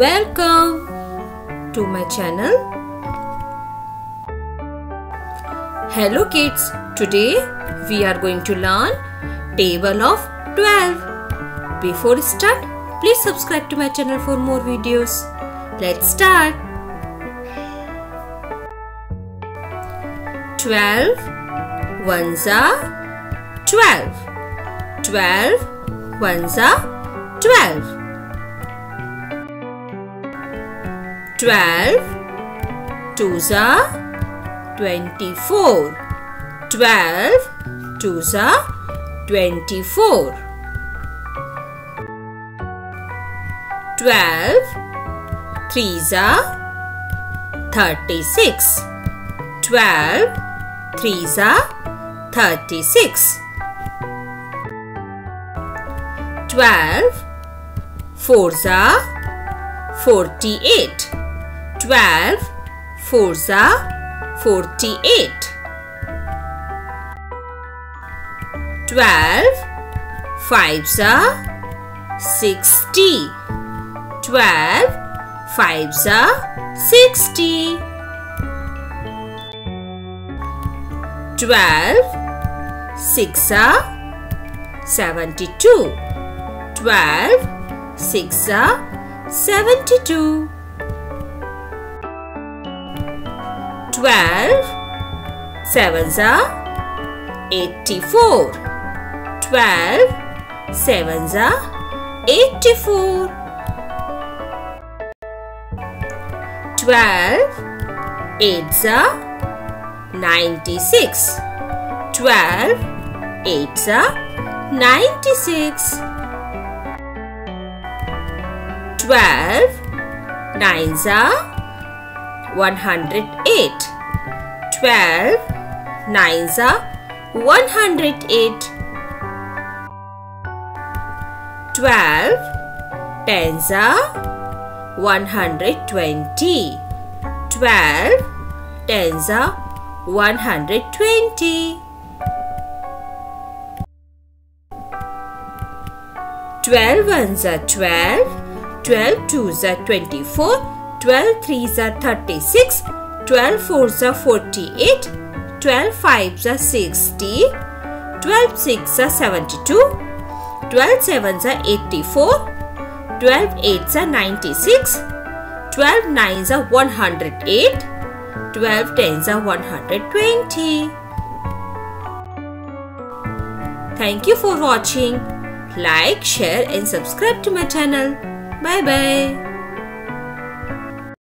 Welcome to my channel. Hello kids, today we are going to learn table of 12. Before start, please subscribe to my channel for more videos. Let's start. 12 ones are 12. 12 ones are 12. 12 twos are 24. 12 twos are 24. 12 threes are 36. 12 threes are 36. 12 fours are 48. 12 fours are 48. 12 fives are 60. 12 fives are 60. 12 six are 72. 12 six are 72. 12 sevens are 84. 12 sevens are 84. 12 eights are 96. 12 eights are 96. 12 nines are 108. 12 nines are 108. 12 tens are 120. 12 tens are 120. 12 ones are 12. 12 twos are 24. 12 threes are 36, 12 fours are 48, 12 fives are 60, 12 six are 72, 12 sevens are 84, 12 eights are 96, 12 nines are 108, 12 tens are 120. Thank you for watching. Like, share and subscribe to my channel. Bye bye.